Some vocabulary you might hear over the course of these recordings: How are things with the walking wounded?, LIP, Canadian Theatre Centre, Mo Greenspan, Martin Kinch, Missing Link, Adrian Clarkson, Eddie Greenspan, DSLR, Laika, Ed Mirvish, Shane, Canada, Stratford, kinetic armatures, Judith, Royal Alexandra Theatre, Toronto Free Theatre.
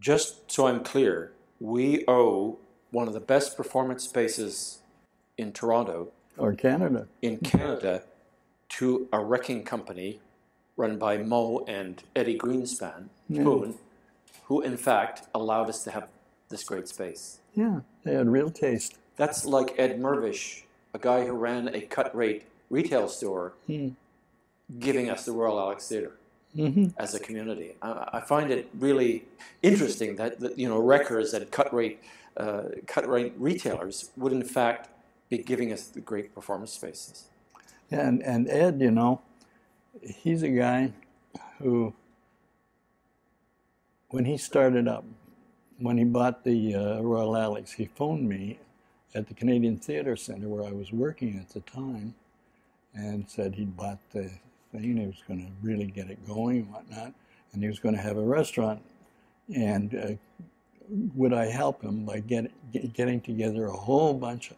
Just so I'm clear, we owe one of the best performance spaces in Toronto. Or Canada. In Canada, to a wrecking company run by Mo and Eddie Greenspan, who in fact allowed us to have this great space. Yeah, they had real taste. That's like Ed Mirvish, a guy who ran a cut-rate retail store, giving us the Royal Alex Theatre as a community. I find it really interesting that, you know, wreckers and cut-rate retailers would in fact be giving us the great performance spaces. Yeah, and Ed, you know, he's a guy who, when he started up, when he bought the Royal Alex, he phoned me at the Canadian Theatre Centre where I was working at the time and said he'd bought the thing, he was going to really get it going and whatnot, and he was going to have a restaurant, and would I help him by getting together a whole bunch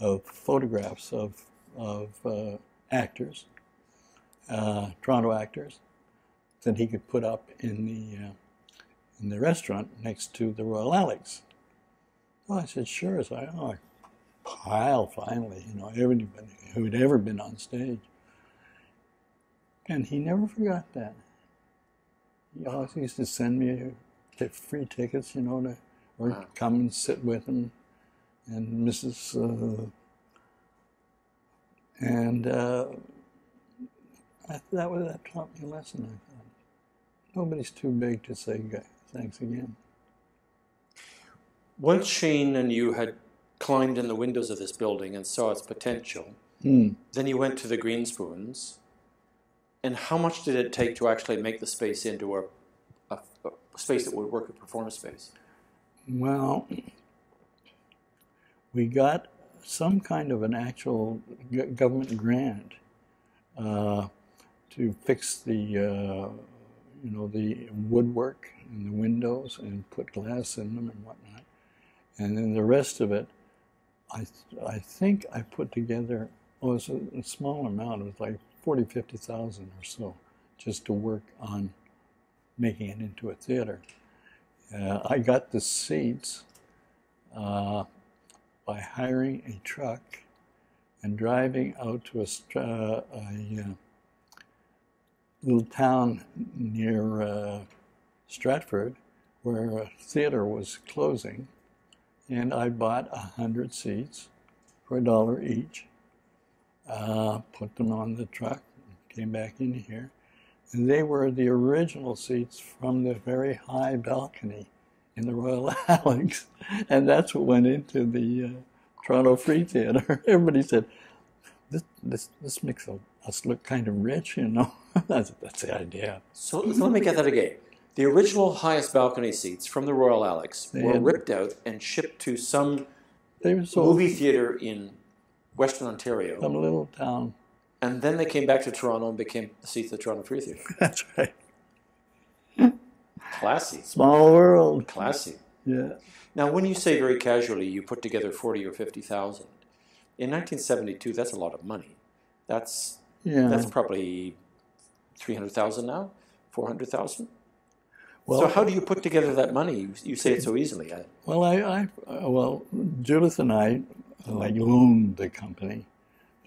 of photographs of actors, Toronto actors, that he could put up in the restaurant next to the Royal Alex. Well, I said, sure. So I pile, finally, you know, everybody who had ever been on stage. And he never forgot that. He always used to send me free tickets, you know, to or come and sit with him. And Mrs. That taught me a lesson, I thought. Nobody's too big to say thanks again. Once Shane and you had climbed in the windows of this building and saw its potential, then you went to the Greenspoons. And how much did it take to actually make the space into a space that would work as performance space? Well, we got some kind of an actual government grant to fix the you know, the woodwork and the windows and put glass in them and whatnot. And then the rest of it, I think I put together, it was a small amount, it was like 40,000 to 50,000 or so, just to work on making it into a theater. I got the seats by hiring a truck and driving out to a little town near Stratford where a theater was closing, and I bought 100 seats for $1 each, put them on the truck, came back in here, and they were the original seats from the very high balcony in the Royal Alex, and that's what went into the Toronto Free Theatre. Everybody said, this makes us look kind of rich, you know. That's the idea. So let me get that again. The original highest balcony seats from the Royal Alex were ripped out and shipped to some movie theatre in Western Ontario. Some little town. And then they came back to Toronto and became the seats of the Toronto Free Theatre. That's right. Classy. Small world. Classy. Yeah. Now, when you say very casually you put together 40,000 or 50,000, in 1972, that's a lot of money. That's probably 300,000 now, 400,000. Well, so how do you put together that money? You say it so easily. Well, Judith and I loaned the company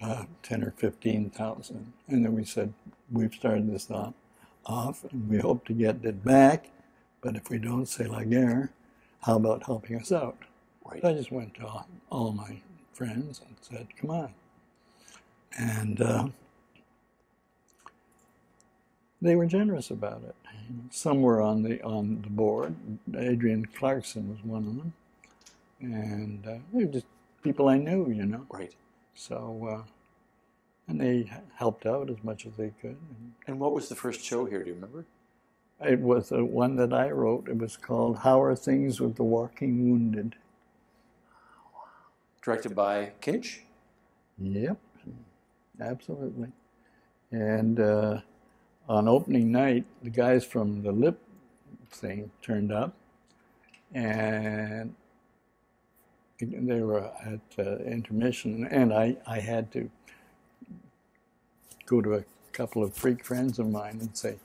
10,000 or 15,000, and then we said we've started this off, and we hope to get it back. But if we don't, say like there, how about helping us out? Right. So I just went to all my friends and said, "Come on," and they were generous about it. Some were on the board. Adrian Clarkson was one of them, and they were just people I knew, you know. Right. So, and they helped out as much as they could. And what was the first show here? Do you remember? It was the one that I wrote. It was called "How Are Things with the Walking Wounded?" Directed by Kinch? Yep, absolutely. And on opening night, the guys from the LIP thing turned up, and they were at intermission, and I had to go to a couple of freak friends of mine and say,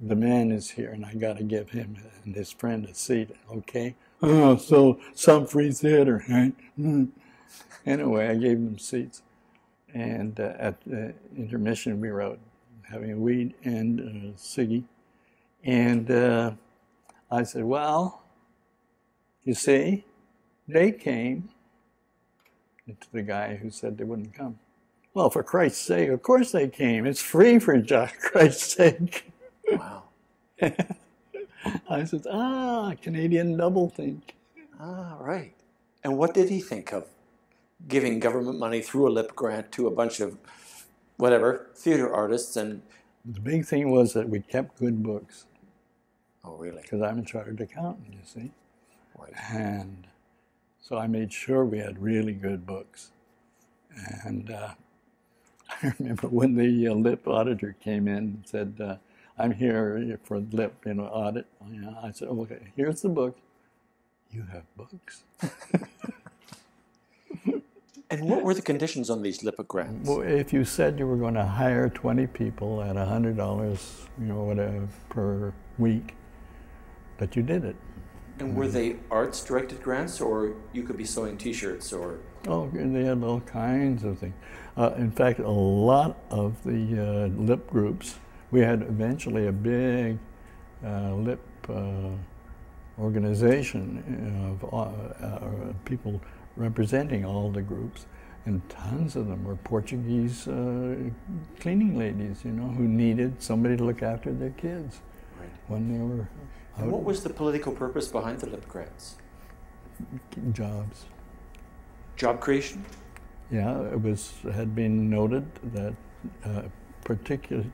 the man is here and I got to give him and his friend a seat, okay? Oh, so some free theater, right? Anyway, I gave them seats. And at the intermission, we were out having a weed and a ciggy. And I said, well, you see, they came. And to the guy who said they wouldn't come. Well, for Christ's sake, of course they came. It's free for Christ's sake. Wow. I said, ah, Canadian doublethink. Ah, right. And what did he think of giving government money through a LIP grant to a bunch of, whatever, theater artists? And the big thing was that we kept good books. Oh, really? Because I'm a chartered accountant, you see. Right. And so I made sure we had really good books. And I remember when the LIP auditor came in and said, I'm here for LIP, you know, audit. I said, oh, okay, here's the book. You have books. And what were the conditions on these LIP grants? Well, if you said you were going to hire 20 people at $100, you know, whatever, per week, that you did it. And were they arts-directed grants, or you could be sewing T-shirts, or? Oh, they had all kinds of things. In fact, a lot of the LIP groups, we had eventually a big LIP organization of people representing all the groups, and tons of them were Portuguese cleaning ladies, you know, who needed somebody to look after their kids when they were out. And what was the political purpose behind the LIP grants? Jobs. Job creation? Yeah, it was, had been noted that particular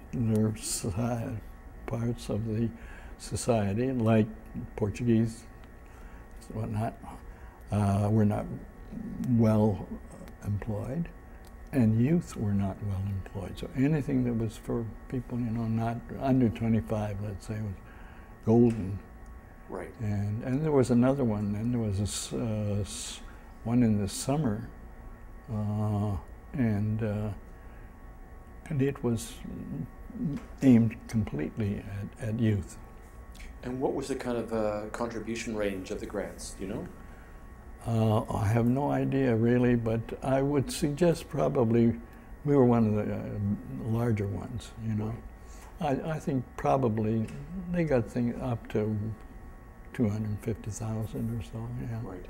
parts of the society, like Portuguese and whatnot, were not well employed, and youth were not well employed. So anything that was for people, you know, not under 25, let's say, was golden. Right. And there was another one, and there was this one in the summer, and it was aimed completely at youth. And what was the kind of contribution range of the grants, do you know? I have no idea really, but I would suggest probably we were one of the larger ones, you know. I think probably they got things up to 250,000 or so, yeah. Right.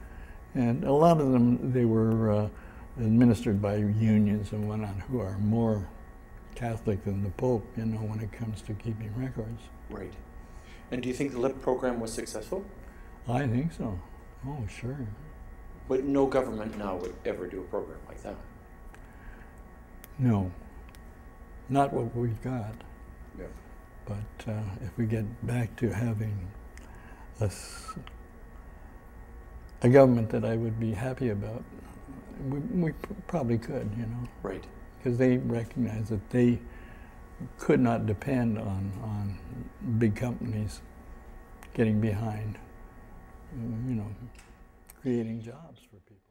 And a lot of them, they were administered by unions and whatnot, who are more Catholic than the Pope, you know, when it comes to keeping records. Right. And do you think the LIP program was successful? I think so. Oh, sure. But no government now would ever do a program like that. No. Not what we've got. Yeah. But if we get back to having a government that I would be happy about, we probably could, you know. Right. Because they recognize that they could not depend on big companies getting behind, you know, creating jobs for people.